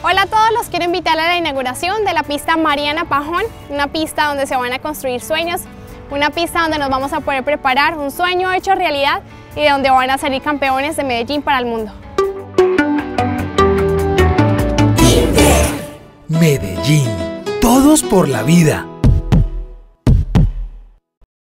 Hola a todos, los quiero invitar a la inauguración de la pista Mariana Pajón, una pista donde se van a construir sueños, una pista donde nos vamos a poder preparar un sueño hecho realidad y de donde van a salir campeones de Medellín para el mundo. Medellín, todos por la vida.